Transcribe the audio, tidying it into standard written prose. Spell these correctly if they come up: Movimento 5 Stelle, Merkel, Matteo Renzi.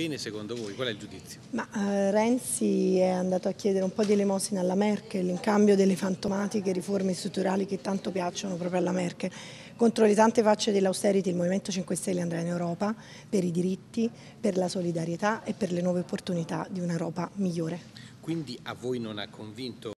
bene secondo voi? Qual è il giudizio? Ma Renzi è andato a chiedere un po' di elemosina alla Merkel in cambio delle fantomatiche riforme strutturali che tanto piacciono proprio alla Merkel. Contro le tante facce dell'austerity il Movimento 5 Stelle andrà in Europa per i diritti, per la solidarietà e per le nuove opportunità di un'Europa migliore. Quindi a voi non ha convinto?